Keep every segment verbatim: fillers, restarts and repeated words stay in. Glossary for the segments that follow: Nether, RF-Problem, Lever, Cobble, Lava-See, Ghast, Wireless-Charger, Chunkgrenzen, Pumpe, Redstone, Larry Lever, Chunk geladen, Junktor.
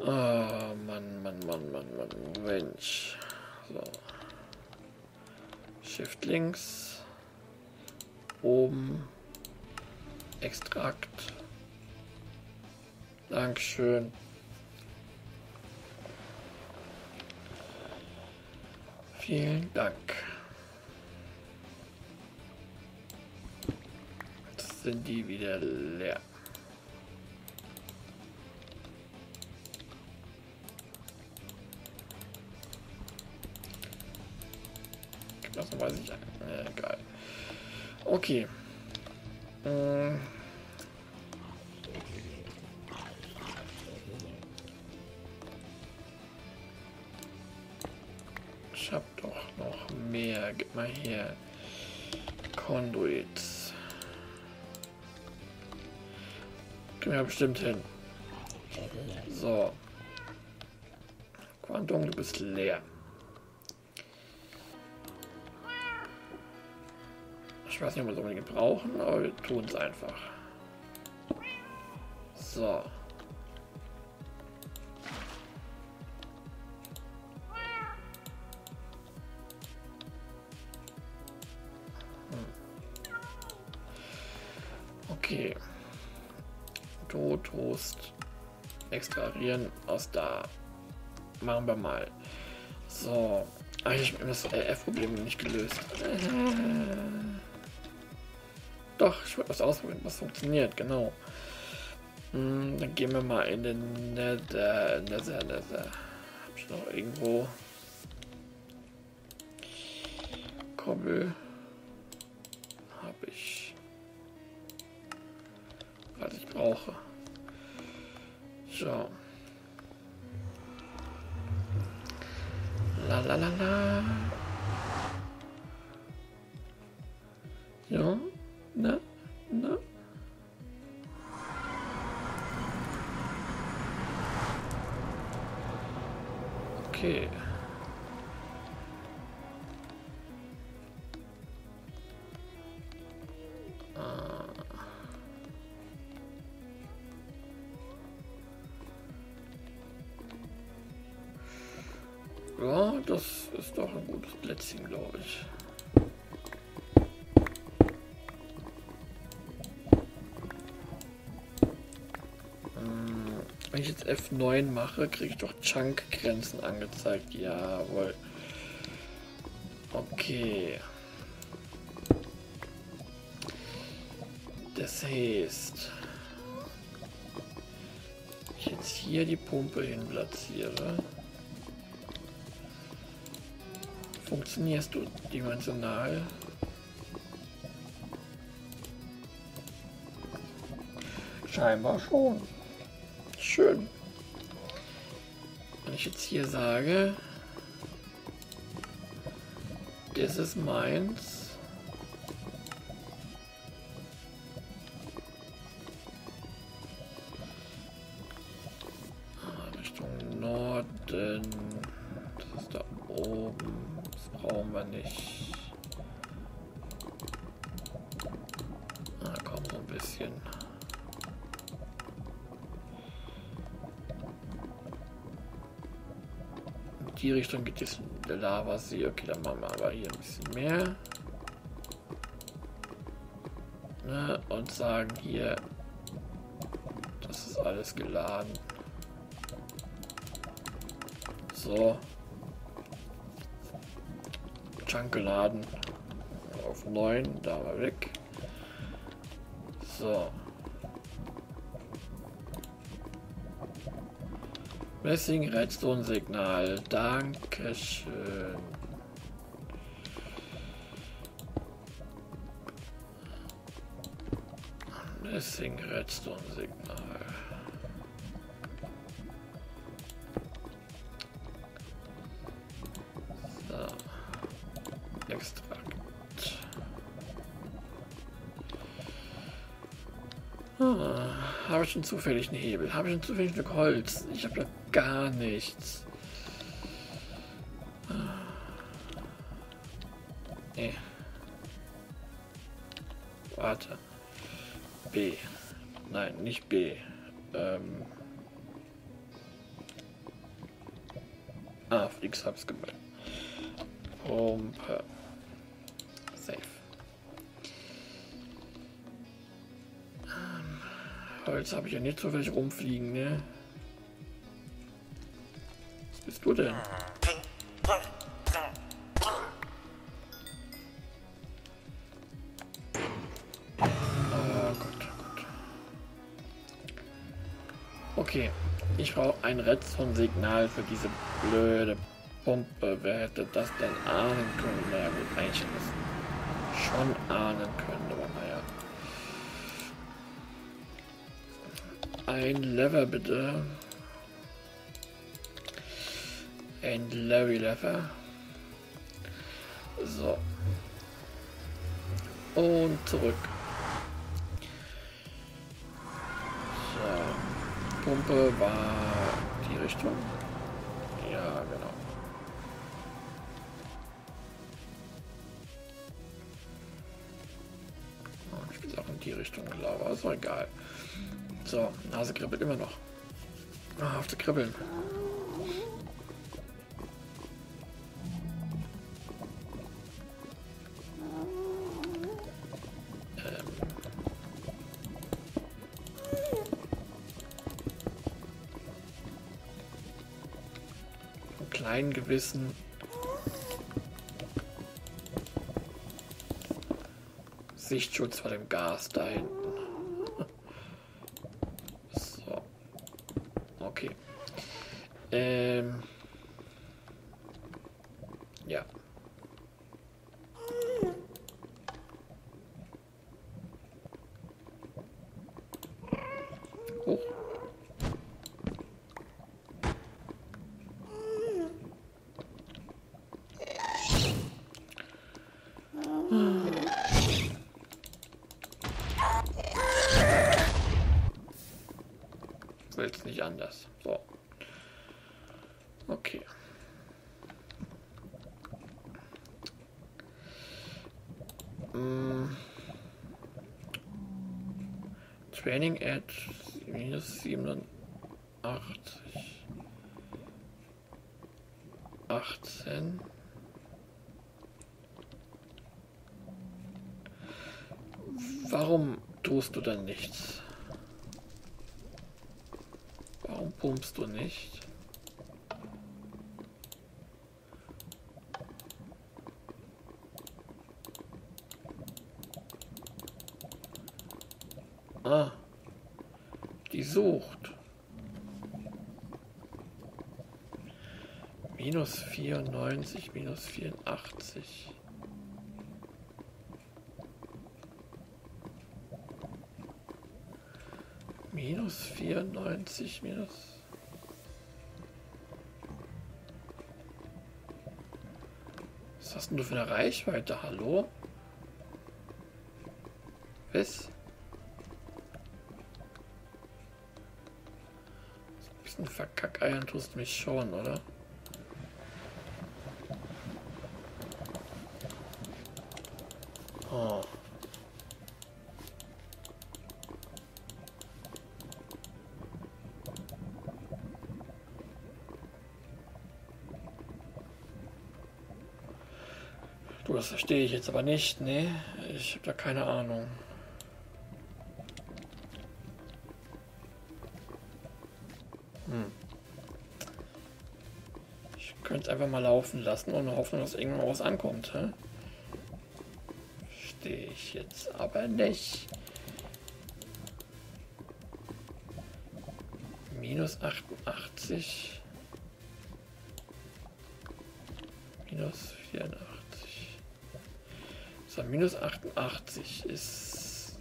Oh, Mann, Mann, Mann, Mann, Mann, Mensch. So. Shift links. Oben. Extrakt. Dankeschön. Vielen Dank. Jetzt sind die wieder leer. Das weiß ich. Egal. Okay. Ähm. Ich hab doch noch mehr. Gib mal her. Conduits. Gehen wir bestimmt hin. So. Quantum, du bist leer. Ich weiß nicht, ob wir es unbedingt brauchen, aber wir tun es einfach. So. Hm. Okay. Toast extrahieren aus da. Machen wir mal. So. Ach, ich habe das R F-Problem nicht gelöst. Doch, ich wollte was ausprobieren, was funktioniert, genau. Hm, dann gehen wir mal in den Nether, Nether, Nether. Hab ich noch irgendwo. Cobble. Hab ich. Was ich brauche. So. La la la la. Ja. Ne? Ne? Okay. Ah. Ja, das ist doch ein gutes Plätzchen, glaube ich. Wenn ich jetzt F neun mache, kriege ich doch Chunkgrenzen angezeigt. Jawohl. Okay. Das heißt, wenn ich jetzt hier die Pumpe hin platziere, funktionierst du dimensional. Scheinbar schon. Schön. Wenn ich jetzt hier sage, das ist meins. Richtung Norden. Das ist da oben. Das brauchen wir nicht. Na komm, so ein bisschen. Die Richtung geht jetzt der Lava-See. Okay, dann machen wir aber hier ein bisschen mehr. Ne? Und sagen hier, das ist alles geladen. So. Chunk geladen. Auf neun, da war weg. So. Messing Redstone Signal, dankeschön. Messing Redstone Signal. So. Extrakt. Ah, habe ich schon zufällig einen Hebel? Habe ich schon zufällig ein Stück Holz? Ich habe da gar nichts. Nee. Warte. B. Nein, nicht B. Ähm. Ah, auf X hab's gemacht. Pumpe. Safe. Ähm, Holz habe ich ja nicht so viel rumfliegen, ne? Was bist du denn? Okay, ich brauche ein Redstone Signal für diese blöde Pumpe. Wer hätte das denn ahnen können? Na ja, gut, eigentlich hätte es schon ahnen können, aber naja. Ein Lever bitte. Ein Larry Lever. So. Und zurück. Pumpe war die Richtung. Ja, genau. Und ich bin auch in die Richtung gelaufen, also egal. So, Nase kribbelt immer noch. Ah, auf zu kribbeln. Ein Gewissen. Sichtschutz vor dem Ghast da hinten. So. Okay. Ähm. Ja. Hoch. Will's nicht anders. So. Okay. Mm. Training Edge minus siebenundachtzig. achtzehn. Warum tust du dann nichts? Warum pumpst du nicht? Ah, die sucht. Minus vierundneunzig, minus vierundachtzig. Minus vierundneunzig, minus... Was hast denn du für eine Reichweite? Hallo? Was? So ein bisschen verkackeiern tust mich schon, oder? Oh. Das verstehe ich jetzt aber nicht, ne? Ich habe da keine Ahnung. Hm. Ich könnte es einfach mal laufen lassen und hoffen, dass irgendwo was ankommt. Hä? Verstehe ich jetzt aber nicht. Minus achtundachtzig. Minus vierundachtzig. Minus achtundachtzig ist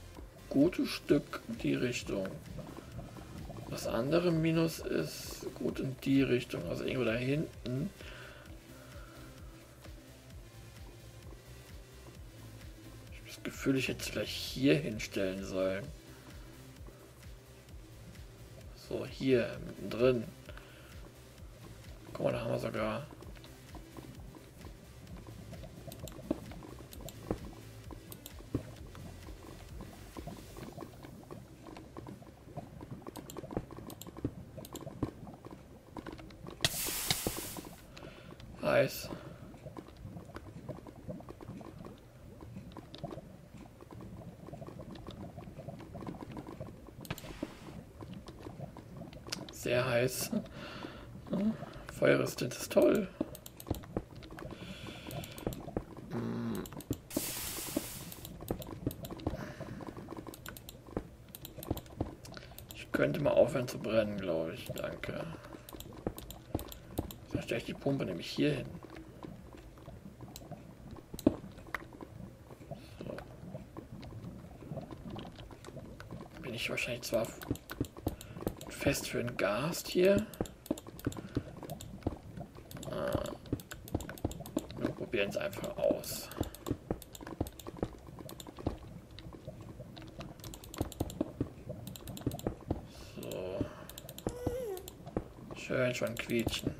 ein gutes Stück in die Richtung. Das andere Minus ist gut in die Richtung, also irgendwo da hinten. Ich habe das Gefühl, ich hätte es vielleicht hier hinstellen sollen. So, hier mittendrin. Guck mal, da haben wir sogar... Eis. Sehr heiß. Feuerresistent ist toll. Ich könnte mal aufhören zu brennen, glaube ich. Danke. Dann stelle ich die Pumpe nämlich hier hin. So. Bin ich wahrscheinlich zwar fest für einen Ghast hier. Ah. Wir probieren es einfach aus. So. Schön schon quietschen.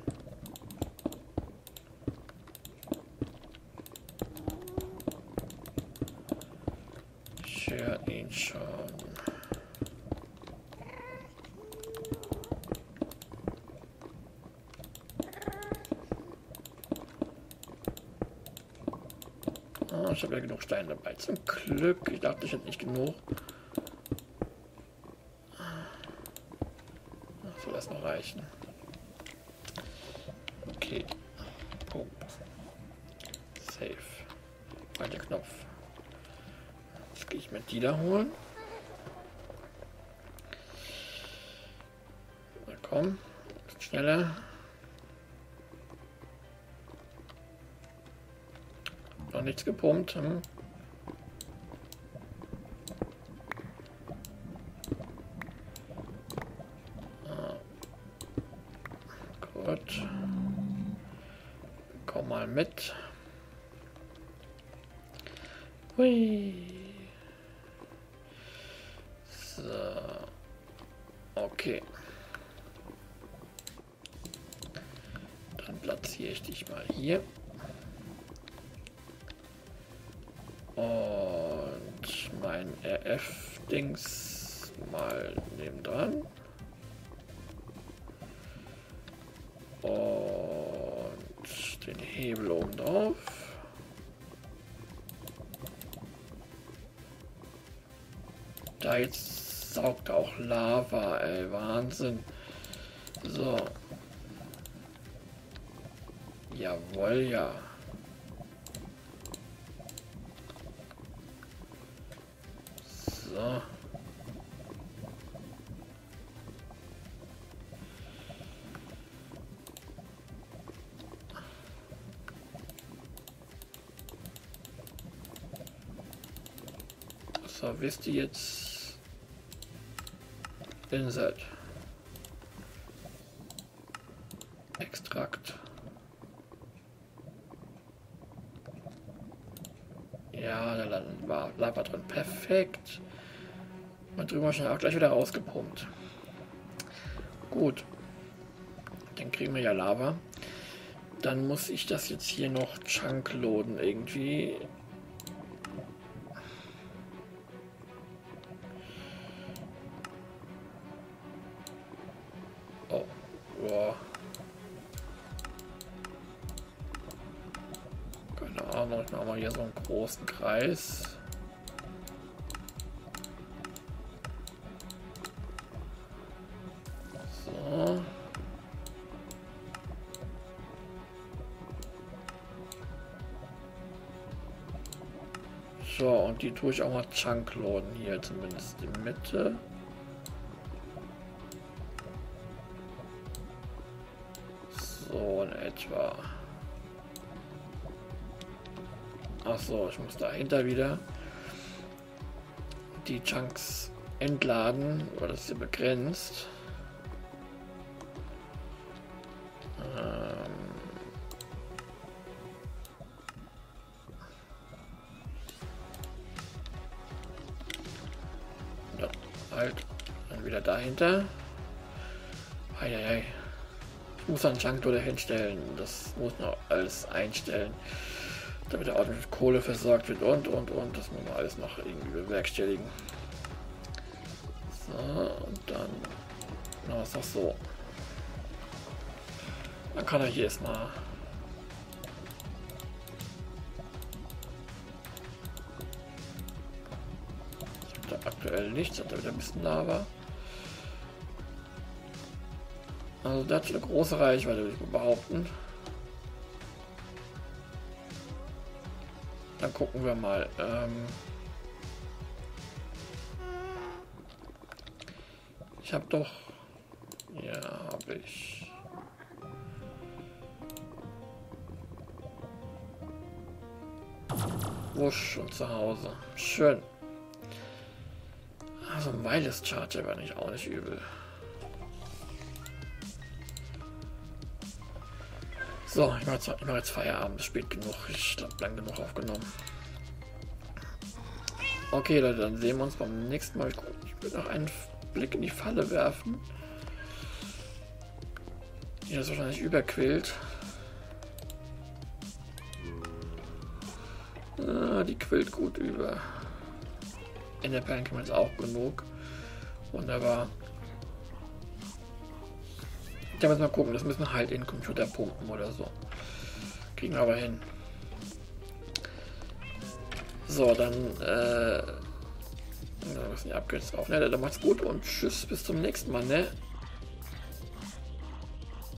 Ich höre ihn schon. Ich habe ja genug Steine dabei. Zum Glück. Ich dachte, ich hätte nicht genug. Das soll erstmal reichen. Okay. Pump. Safe. Weiter Knopf. Jetzt gehe ich mir die da holen. Na komm. Schneller. Noch nichts gepumpt. Hm. Ah. Gut. Komm mal mit. Hui. So. Okay. Dann platziere ich dich mal hier. Und mein R F-Dings mal nebendran. Und den Hebel oben drauf. Da jetzt saugt auch Lava, ey, Wahnsinn. So. Jawohl, ja. So. So, wisst ihr jetzt? Insert. Extrakt. Ja, da war Lava drin. Perfekt. Und drüben schon auch gleich wieder rausgepumpt. Gut. Dann kriegen wir ja Lava. Dann muss ich das jetzt hier noch Chunk geladen irgendwie. Oh. Boah. Keine Ahnung, ich mache mal hier so einen großen Kreis. So, und die tue ich auch mal Chunk geladen hier, zumindest in Mitte. So in etwa. Achso, ich muss dahinter wieder die Chunks entladen, weil das ist ja begrenzt. Dahinter. Ei, ei, ei. Ich muss einen Junktor hinstellen. Das muss noch alles einstellen, damit der Ort mit Kohle versorgt wird und und und. Das muss man alles noch irgendwie bewerkstelligen. So, und dann noch was noch so. Dann kann er hier erstmal aktuell nichts, hat wieder ein bisschen Lava. Also das hat eine große Reichweite, würde ich behaupten. Dann gucken wir mal. Ähm ich habe doch... Ja, habe ich. Wusch und zu Hause. Schön. Also ein Wireless-Charger wäre nicht auch nicht übel. So, ich mache jetzt, mach jetzt Feierabend, spät genug. Ich glaube, lang genug aufgenommen. Okay, Leute, dann sehen wir uns beim nächsten Mal. Ich will noch einen Blick in die Falle werfen. Hier ist wahrscheinlich überquillt. Ah, die quillt gut über. In der Perlen kann man jetzt auch genug. Wunderbar. Da müssen wir mal gucken, das müssen wir halt in den Computer pumpen oder so. Kriegen wir aber hin. So, dann, äh. Dann müssen die Upgrades drauf. Ne, dann macht's gut und tschüss, bis zum nächsten Mal, ne?